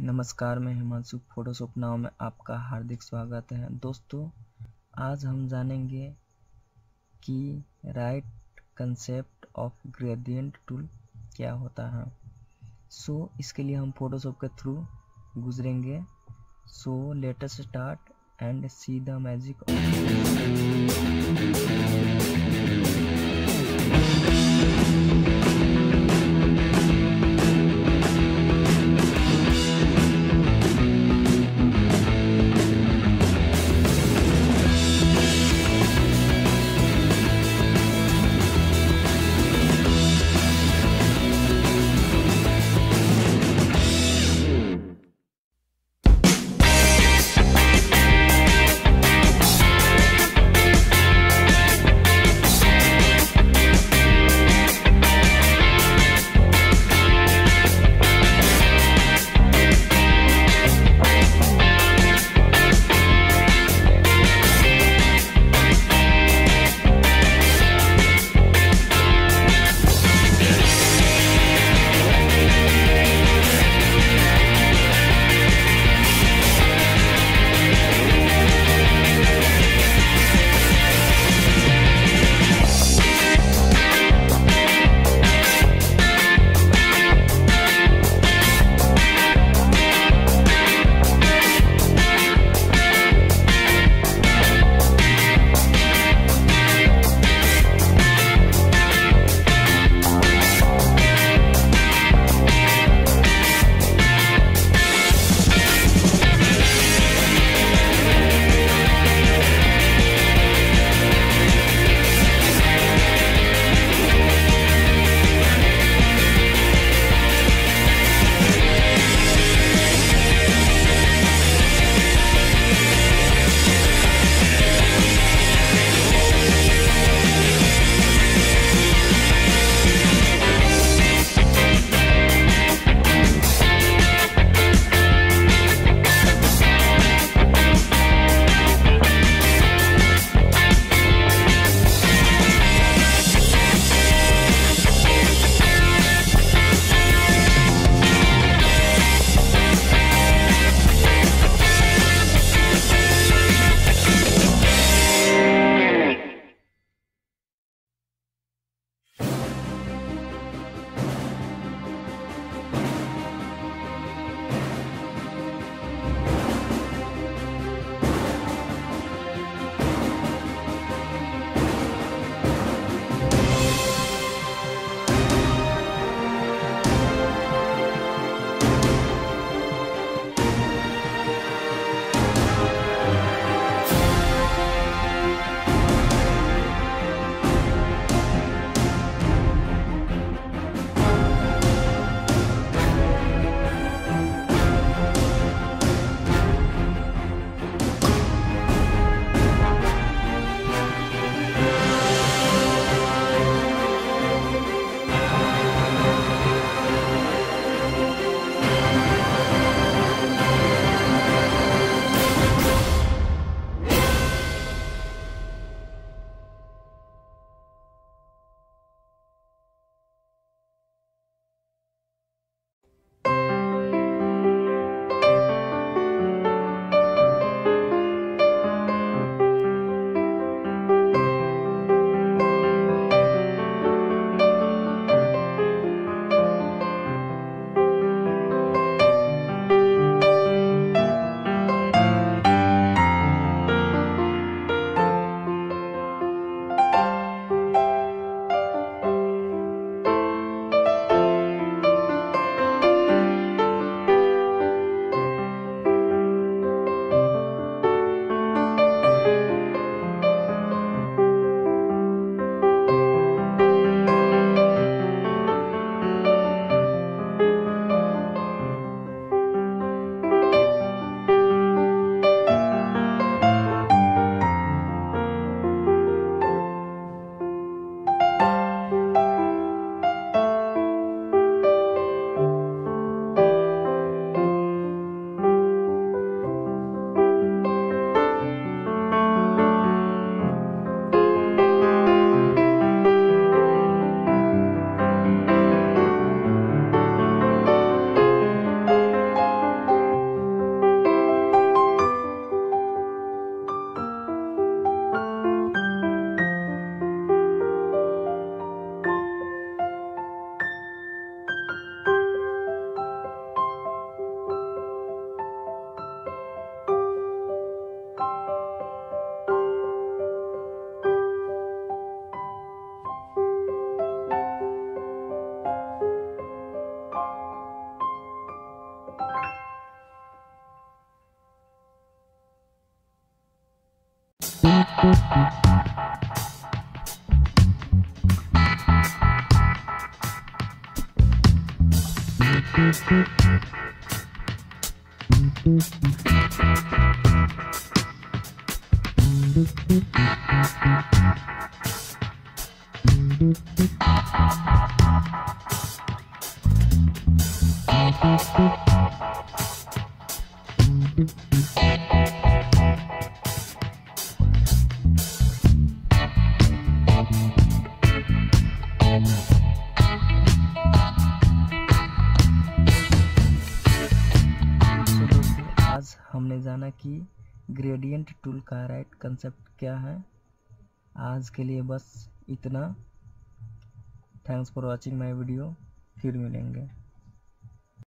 नमस्कार, मैं Himanshu. Photoshop now में आपका हार्दिक स्वागत है। दोस्तों, आज हम जानेंगे कि right concept of gradient tool क्या होता है। सो इसके लिए हम फोटोशॉप के थ्रू गुजरेंगे। So let us start and see the magic हमने जाना कि ग्रेडियंट टूल का राइट कंसेप्ट क्या है। आज के लिए बस इतना। Thanks for watching my video. फिर मिलेंगे।